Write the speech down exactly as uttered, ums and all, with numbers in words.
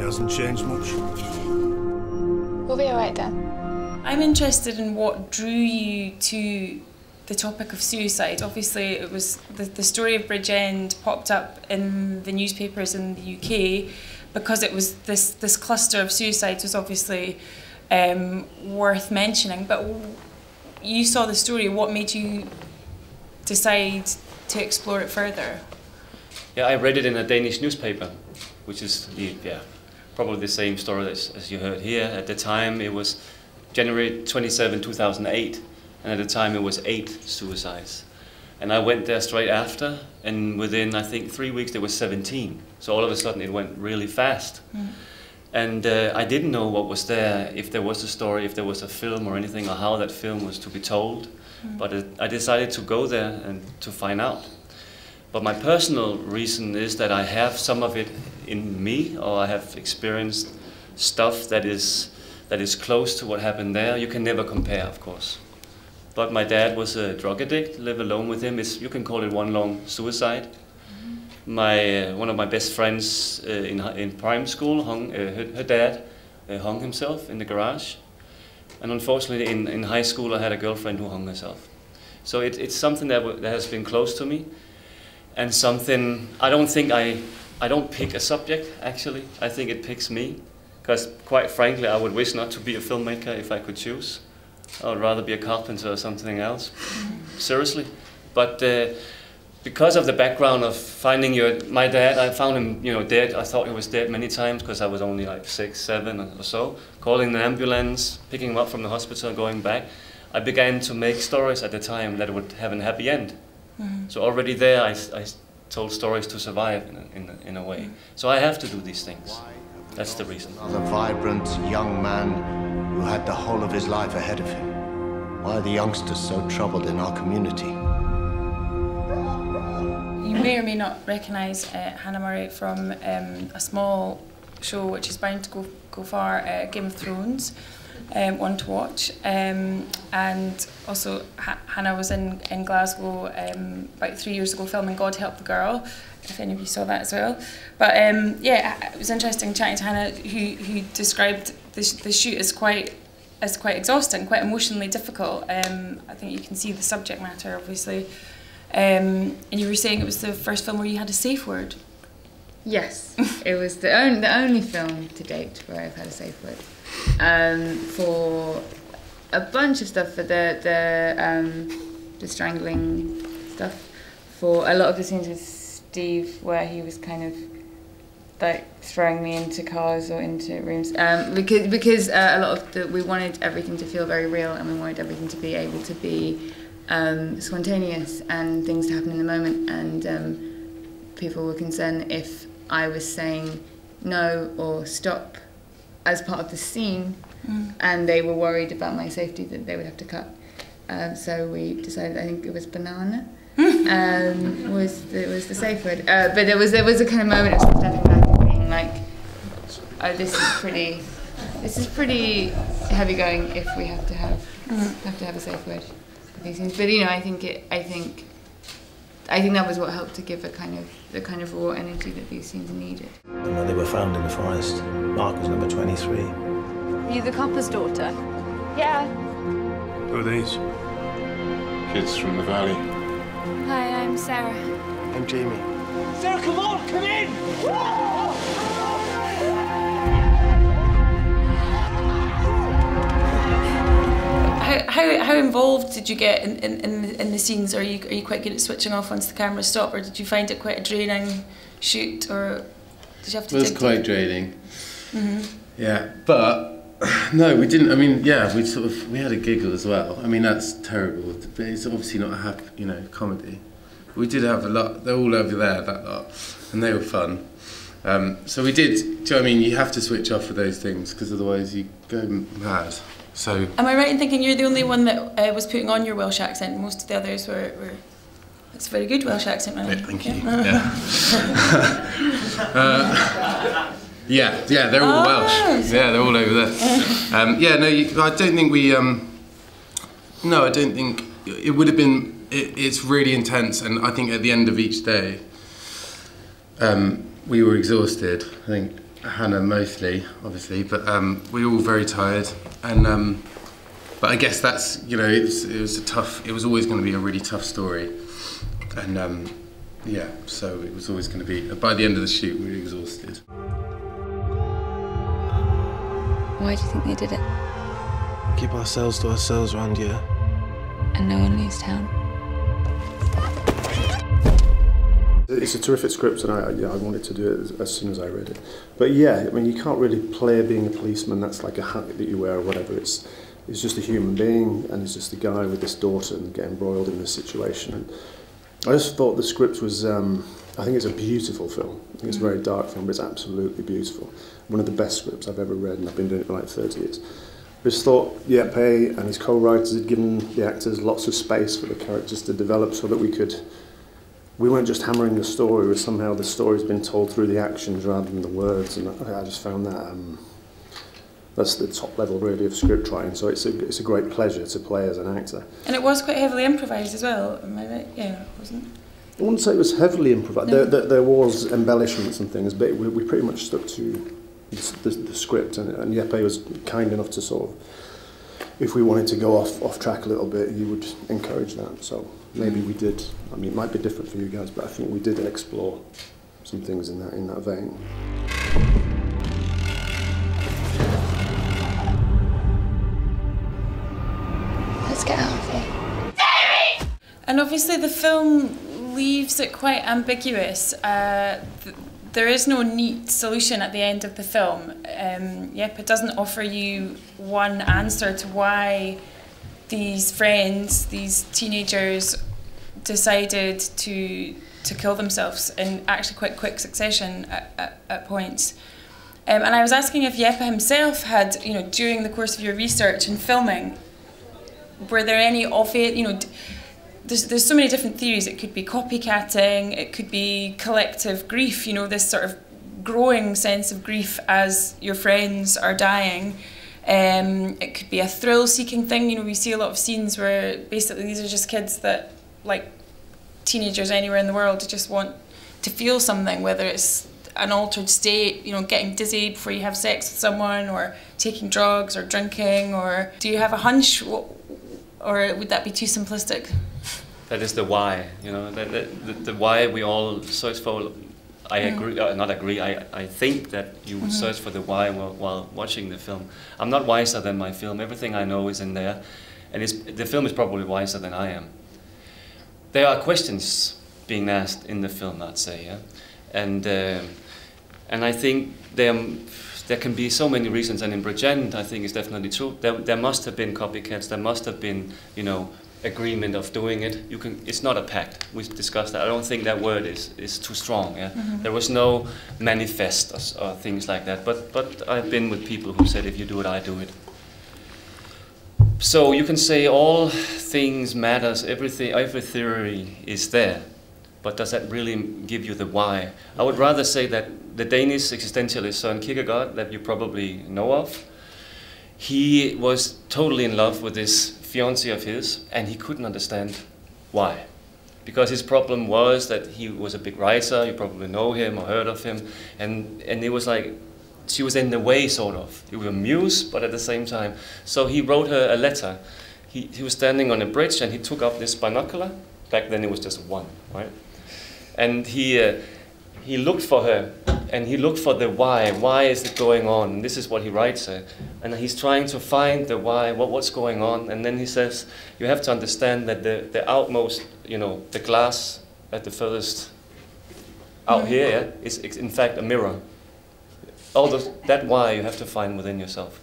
It hasn't changed much. We'll be all right, Dan. I'm interested in what drew you to the topic of suicide. Obviously, it was the, the story of Bridgend popped up in the newspapers in the U K because it was this this cluster of suicides was obviously um, worth mentioning. But you saw the story. What made you decide to explore it further? Yeah, I read it in a Danish newspaper, which is the, yeah, probably the same story as, as you heard here. At the time, it was January twenty-seventh, two thousand eight, and at the time it was eight suicides. And I went there straight after, and within, I think, three weeks, there were seventeen. So all of a sudden, it went really fast. Mm. And uh, I didn't know what was there, if there was a story, if there was a film or anything, or how that film was to be told. Mm. But it, I decided to go there and to find out. But my personal reason is that I have some of it in me, or I have experienced stuff that is, that is close to what happened there. You can never compare, of course. But my dad was a drug addict, lived alone with him. It's, you can call it one long suicide. Mm-hmm. My, uh, one of my best friends uh, in, in prime school, hung, uh, her, her dad uh, hung himself in the garage. And unfortunately, in, in high school, I had a girlfriend who hung herself. So it, it's something that, w that has been close to me. And something, I don't think I, I don't pick a subject, actually. I think it picks me. Because quite frankly, I would wish not to be a filmmaker if I could choose. I would rather be a carpenter or something else, seriously. But uh, because of the background of finding your, my dad, I found him, you know, dead. I thought he was dead many times because I was only like six, seven or so. Calling the ambulance, picking him up from the hospital, going back. I began to make stories at the time that would have a happy end. So already there, I, I told stories to survive in a, in, a, in a way. So I have to do these things. That's the reason. Another vibrant young man who had the whole of his life ahead of him. Why are the youngsters so troubled in our community? You may or may not recognise uh, Hannah Murray from um, a small show which is bound to go, go far, uh, Game of Thrones. Um, one to watch, um, and also ha Hannah was in, in Glasgow um, about three years ago filming God Help the Girl, if any of you saw that as well. But um, yeah, it was interesting chatting to Hannah, who, who described the, sh the shoot as quite, as quite exhausting, quite emotionally difficult. Um, I think you can see the subject matter, obviously. Um, and you were saying it was the first film where you had a safe word. Yes, it was the, on the only film to date where I've had a safe word. Um, for a bunch of stuff, for the the, um, the strangling stuff, for a lot of the scenes with Steve where he was kind of like throwing me into cars or into rooms, um, because because uh, a lot of the, we wanted everything to feel very real, and we wanted everything to be able to be um, spontaneous and things to happen in the moment, and um, people were concerned if I was saying no or stop as part of the scene, mm. and they were worried about my safety, that they would have to cut. Um, so we decided, I think it was banana, um, was the, was the safe word. Uh, but there was there was a kind of moment of stepping back and being like, oh, this is pretty, this is pretty heavy going if we have to have mm. have to have a safe word for these scenes. But you know, I think it, I think, I think that was what helped to give a kind of the kind of raw energy that these scenes needed. And when they were found in the forest, Mark was number twenty-three. Are you the copper's daughter? Yeah. Who are these? Kids from the valley. Hi, I'm Sarah. I'm Jamie. Sarah, come on, come in! How, how, how involved did you get in, in, in, the, in the scenes? Are you, are you quite good at switching off once the cameras stop, or did you find it quite a draining shoot, or did you have to well, it was quite draining. Mm-hmm. Yeah, but no, we didn't. I mean, yeah, we sort of we had a giggle as well. I mean, that's terrible, but it's obviously not a happy, you know, comedy. We did have a lot. They're all over there, that lot, and they were fun. Um, so we did. Do you know what I mean? You have to switch off for those things because otherwise you go mad. So. Am I right in thinking you're the only one that uh, was putting on your Welsh accent? Most of the others were. were It's a very good Welsh accent, man. Yeah, thank you. Yeah. Yeah. uh, yeah, yeah, they're all oh, Welsh. Yeah, they're all over there. Um, yeah, no, you, I don't think we. Um, no, I don't think it would have been. It, it's really intense, and I think at the end of each day, um, we were exhausted. I think Hannah mostly, obviously, but um, we were all very tired, and um, but I guess that's, you know, it was, it was a tough, it was always going to be a really tough story, and um, yeah, so it was always going to be, by the end of the shoot we were exhausted. Why do you think they did it? Keep ourselves to ourselves around here. And no one leaves town. It's a terrific script, and I, you know, I wanted to do it as, as soon as I read it. But yeah, I mean, you can't really play being a policeman. That's like a hat that you wear or whatever. It's, it's just a human being, and it's just a guy with this daughter and getting embroiled in this situation. And I just thought the script was, um, I think it's a beautiful film. I think it's a very dark film, but it's absolutely beautiful. One of the best scripts I've ever read, and I've been doing it for like thirty years. I just thought Jeppe and his co-writers had given the actors lots of space for the characters to develop, so that we could... we weren't just hammering the story, but somehow the story's been told through the actions rather than the words, and I just found that um, that's the top level really of script writing. So it's a it's a great pleasure to play as an actor. And it was quite heavily improvised as well. Am I right? Yeah, wasn't it? I wouldn't say it was heavily improvised. No. There, there, there was embellishments and things, but we, we pretty much stuck to the, the, the script. And, and Jeppe was kind enough to sort of, if we wanted to go off off track a little bit, he would encourage that. So maybe we did. I mean, it might be different for you guys, but I think we did explore some things in that in that vein. Let's get out of here. And obviously, the film leaves it quite ambiguous. Uh, th There is no neat solution at the end of the film. Um, yep, it doesn't offer you one answer to why these friends, these teenagers, decided to to kill themselves in actually quite quick succession at, at, at points. Um, and I was asking if Jeppe himself had, you know, during the course of your research and filming, were there any obvious, you know, There's, there's so many different theories. It could be copycatting, it could be collective grief, you know, this sort of growing sense of grief as your friends are dying. Um, it could be a thrill-seeking thing. You know, we see a lot of scenes where basically these are just kids that, like teenagers anywhere in the world, just want to feel something, whether it's an altered state, you know, getting dizzy before you have sex with someone, or taking drugs, or drinking, or... Do you have a hunch, or would that be too simplistic? That is the why, you know, the, the, the why we all search for. I agree, mm. uh, not agree, I, I think that you would mm-hmm. search for the why while, while watching the film. I'm not wiser than my film. Everything I know is in there, and it's, the film is probably wiser than I am. There are questions being asked in the film, I'd say, yeah? and, uh, and I think there, there can be so many reasons, and in Bridgend, I think it's definitely true. There, there must have been copycats, there must have been, you know, agreement of doing it. You can. It's not a pact. We've discussed that. I don't think that word is is too strong. Yeah. Mm-hmm. There was no manifest or, or things like that. But but I've been with people who said, if you do it, I do it. So you can say all things matters. Everything, every theory is there. But does that really give you the why? I would rather say that the Danish existentialist Søren Kierkegaard, that you probably know of, he was totally in love with this fiancé of his, and he couldn't understand why. Because his problem was that he was a big writer, you probably know him or heard of him, and, and it was like, she was in the way, sort of. He was a muse, but at the same time. So he wrote her a letter. He, he was standing on a bridge, and he took up this binocular. Back then it was just one, right? And he, uh, he looked for her, and he looked for the why. Why is it going on? And this is what he writes her. And he's trying to find the why, what, what's going on. And then he says, you have to understand that the, the outmost, you know, the glass at the furthest out here, yeah, is, is in fact a mirror. All those, that why you have to find within yourself.